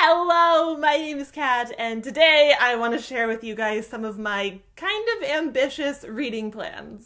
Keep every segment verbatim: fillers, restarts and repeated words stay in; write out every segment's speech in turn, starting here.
Hello, my name is Kat, and today I want to share with you guys some of my kind of ambitious reading plans.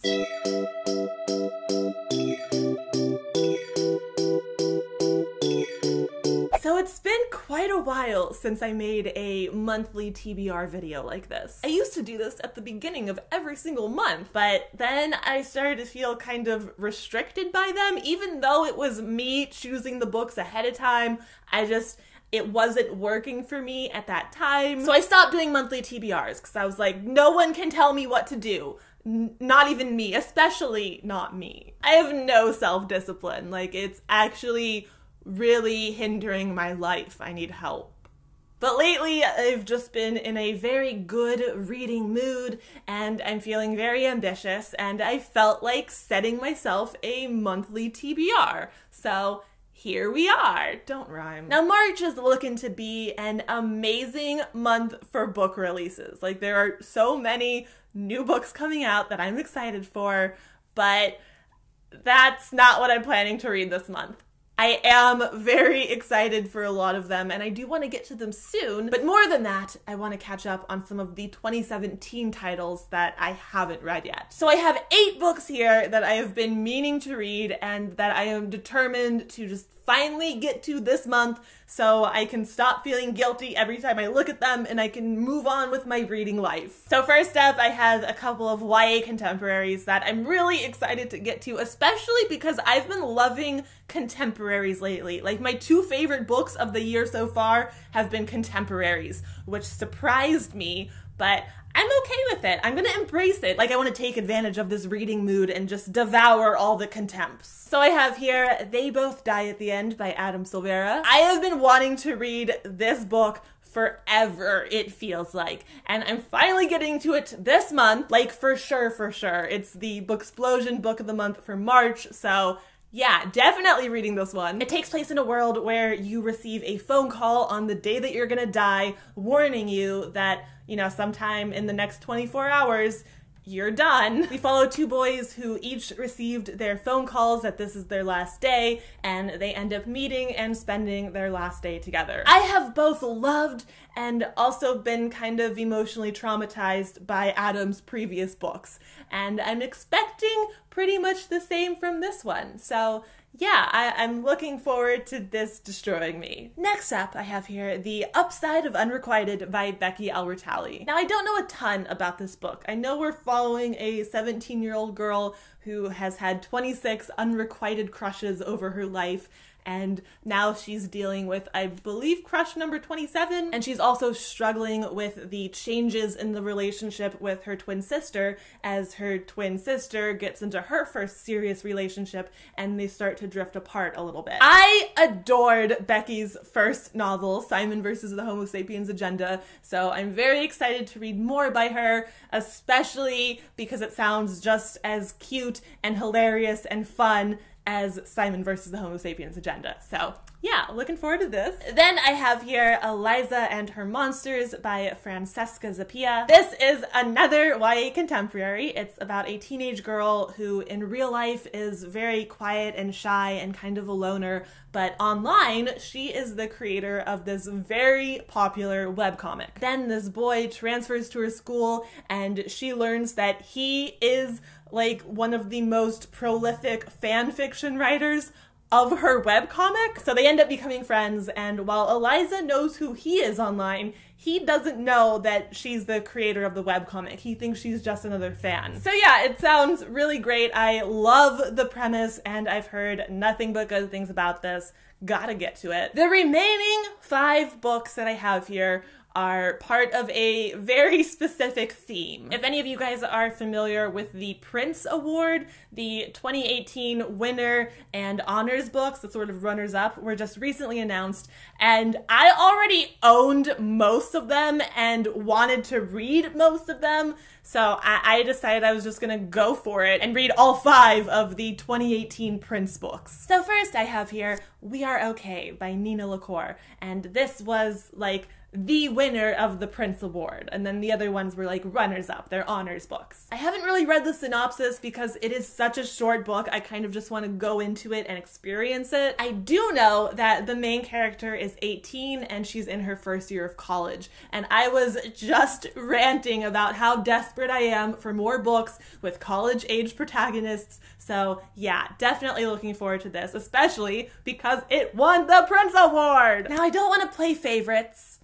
So it's been quite a while since I made a monthly T B R video like this. I used to do this at the beginning of every single month, but then I started to feel kind of restricted by them. Even though it was me choosing the books ahead of time, I just, it wasn't working for me at that time. So I stopped doing monthly T B Rs because I was like, no one can tell me what to do. N- not even me, especially not me. I have no self-discipline. Like, it's actually really hindering my life. I need help. But lately, I've just been in a very good reading mood, and I'm feeling very ambitious, and I felt like setting myself a monthly T B R. So here we are. Don't rhyme. Now, March is looking to be an amazing month for book releases. Like, there are so many new books coming out that I'm excited for, but that's not what I'm planning to read this month. I am very excited for a lot of them, and I do want to get to them soon, but more than that, I want to catch up on some of the twenty seventeen titles that I haven't read yet. So I have eight books here that I have been meaning to read and that I am determined to just finally get to this month so I can stop feeling guilty every time I look at them and I can move on with my reading life. So first up, I have a couple of Y A contemporaries that I'm really excited to get to, especially because I've been loving contemporaries lately. Like, my two favorite books of the year so far have been contemporaries, which surprised me, but I'm okay with it. I'm gonna embrace it. Like, I want to take advantage of this reading mood and just devour all the contempts. So I have here They Both Die at the End by Adam Silvera. I have been wanting to read this book forever, it feels like, and I'm finally getting to it this month. Like, for sure, for sure. It's the Booksplosion book of the month for March, so yeah, definitely reading this one. It takes place in a world where you receive a phone call on the day that you're gonna die, warning you that, you know, sometime in the next twenty-four hours, you're done. We follow two boys who each received their phone calls that this is their last day, and they end up meeting and spending their last day together. I have both loved and also been kind of emotionally traumatized by Adam's previous books, and I'm expecting pretty much the same from this one. So yeah, I, I'm looking forward to this destroying me. Next up, I have here The Upside of Unrequited by Becky Albertalli. Now, I don't know a ton about this book. I know we're following a seventeen-year-old girl who has had twenty-six unrequited crushes over her life, and now she's dealing with, I believe, crush number twenty-seven, and she's also struggling with the changes in the relationship with her twin sister as her twin sister gets into her first serious relationship and they start to drift apart a little bit. I adored Becky's first novel, Simon versus the Homo Sapiens Agenda, so I'm very excited to read more by her, especially because it sounds just as cute and hilarious and fun as Simon versus the Homo Sapiens Agenda. So yeah, looking forward to this. Then I have here Eliza and Her Monsters by Francesca Zappia. This is another Y A contemporary. It's about a teenage girl who in real life is very quiet and shy and kind of a loner, but online she is the creator of this very popular webcomic. Then this boy transfers to her school and she learns that he is like one of the most prolific fan fiction writers of her webcomic. So they end up becoming friends, and while Eliza knows who he is online, he doesn't know that she's the creator of the webcomic. He thinks she's just another fan. So yeah, it sounds really great. I love the premise, and I've heard nothing but good things about this. Gotta get to it. The remaining five books that I have here are part of a very specific theme. If any of you guys are familiar with the Printz Award, the twenty eighteen winner and honors books, the sort of runners-up, were just recently announced, and I already owned most of them and wanted to read most of them, so I, I decided I was just gonna go for it and read all five of the twenty eighteen Printz books. So first I have here We Are Okay by Nina LaCour, and this was like the winner of the Printz Award. And then the other ones were like runners-up, they're honors books. I haven't really read the synopsis because it is such a short book. I kind of just want to go into it and experience it. I do know that the main character is eighteen and she's in her first year of college. And I was just ranting about how desperate I am for more books with college-age protagonists. So yeah, definitely looking forward to this, especially because it won the Printz Award! Now, I don't want to play favorites,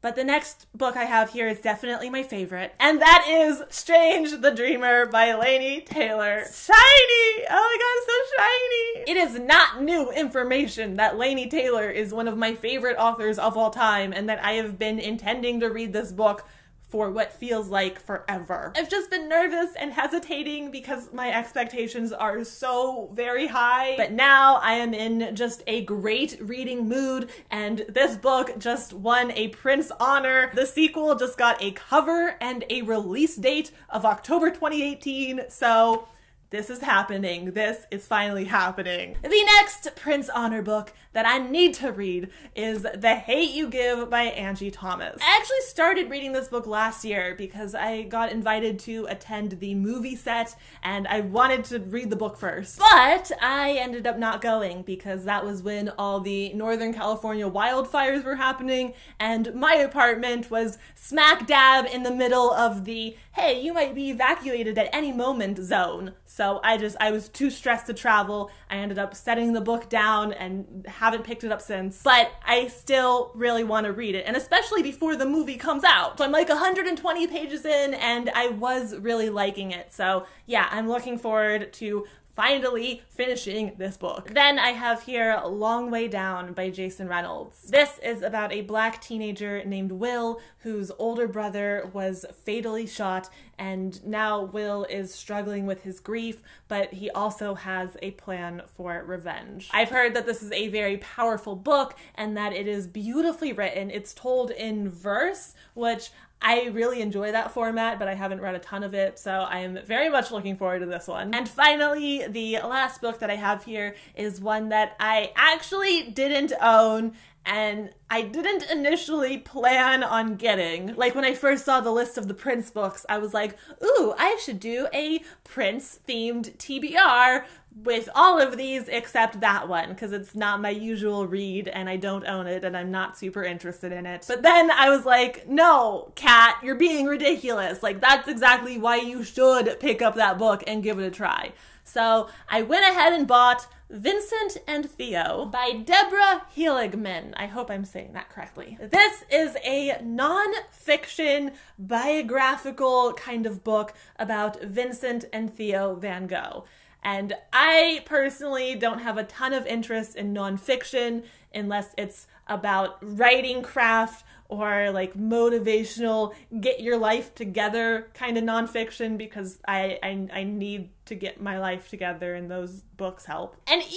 but the next book I have here is definitely my favorite, and that is Strange the Dreamer by Laini Taylor. Shiny! Oh my god, so shiny! It is not new information that Laini Taylor is one of my favorite authors of all time, and that I have been intending to read this book for what feels like forever. I've just been nervous and hesitating because my expectations are so very high, but now I am in just a great reading mood, and this book just won a Printz honor. The sequel just got a cover and a release date of October twenty eighteen, so this is happening. This is finally happening. The next Printz honor book that I need to read is The Hate You Give by Angie Thomas. I actually started reading this book last year because I got invited to attend the movie set and I wanted to read the book first. But I ended up not going because that was when all the Northern California wildfires were happening and my apartment was smack dab in the middle of the, hey, you might be evacuated at any moment zone. So I just, I was too stressed to travel. I ended up setting the book down and haven't picked it up since, but I still really want to read it, and especially before the movie comes out. So I'm like one hundred twenty pages in and I was really liking it. So yeah, I'm looking forward to finally finishing this book. Then I have here Long Way Down by Jason Reynolds. This is about a black teenager named Will whose older brother was fatally shot, and now Will is struggling with his grief, but he also has a plan for revenge. I've heard that this is a very powerful book and that it is beautifully written. It's told in verse, which I really enjoy that format, but I haven't read a ton of it, so I am very much looking forward to this one. And finally, the last book that I have here is one that I actually didn't own, and I didn't initially plan on getting. Like, when I first saw the list of the Printz books, I was like, ooh, I should do a Printz-themed T B R with all of these except that one, because it's not my usual read, and I don't own it, and I'm not super interested in it. But then I was like, no, Kat, you're being ridiculous. Like, that's exactly why you should pick up that book and give it a try. So I went ahead and bought Vincent and Theo by Deborah Heligman. I hope I'm saying that correctly. This is a non-fiction biographical kind of book about Vincent and Theo Van Gogh. And I personally don't have a ton of interest in nonfiction unless it's about writing craft or like motivational, get your life together kind of nonfiction, because I, I, I need to get my life together and those books help. And even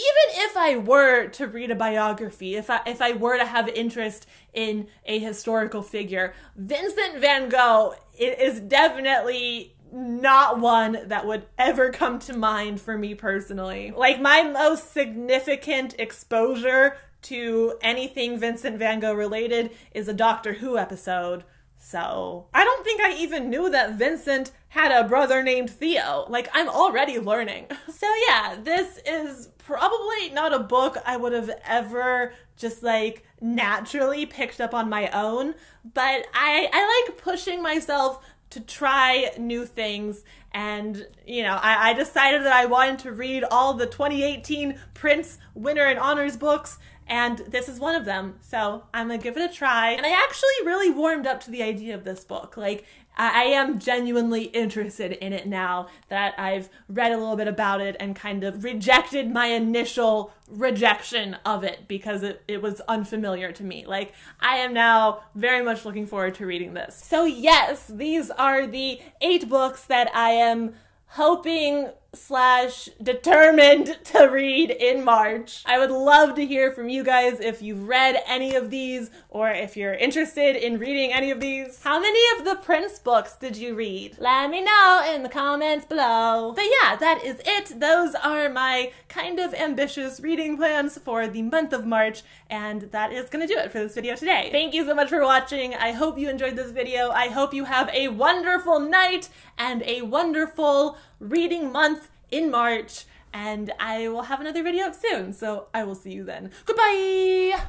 if I were to read a biography, if I, if I were to have interest in a historical figure, Vincent Van Gogh is definitely not one that would ever come to mind for me personally. Like, my most significant exposure to anything Vincent Van Gogh related is a Doctor Who episode. So I don't think I even knew that Vincent had a brother named Theo. Like, I'm already learning. So yeah, this is probably not a book I would have ever just like naturally picked up on my own, but I, I like pushing myself to try new things, and you know, I, I decided that I wanted to read all the twenty eighteen Printz winner and honors books, and this is one of them, so I'm gonna give it a try. And I actually really warmed up to the idea of this book. Like, I, I am genuinely interested in it now that I've read a little bit about it and kind of rejected my initial rejection of it because it, it was unfamiliar to me. Like, I am now very much looking forward to reading this. So yes, these are the eight books that I am hoping slash determined to read in March. I would love to hear from you guys if you've read any of these or if you're interested in reading any of these. How many of the Printz books did you read? Let me know in the comments below. But yeah, that is it. Those are my kind of ambitious reading plans for the month of March, and that is gonna do it for this video today. Thank you so much for watching. I hope you enjoyed this video. I hope you have a wonderful night and a wonderful reading month in March, and I will have another video up soon, so I will see you then. Goodbye!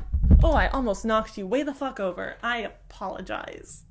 Oh, I almost knocked you way the fuck over. I apologize.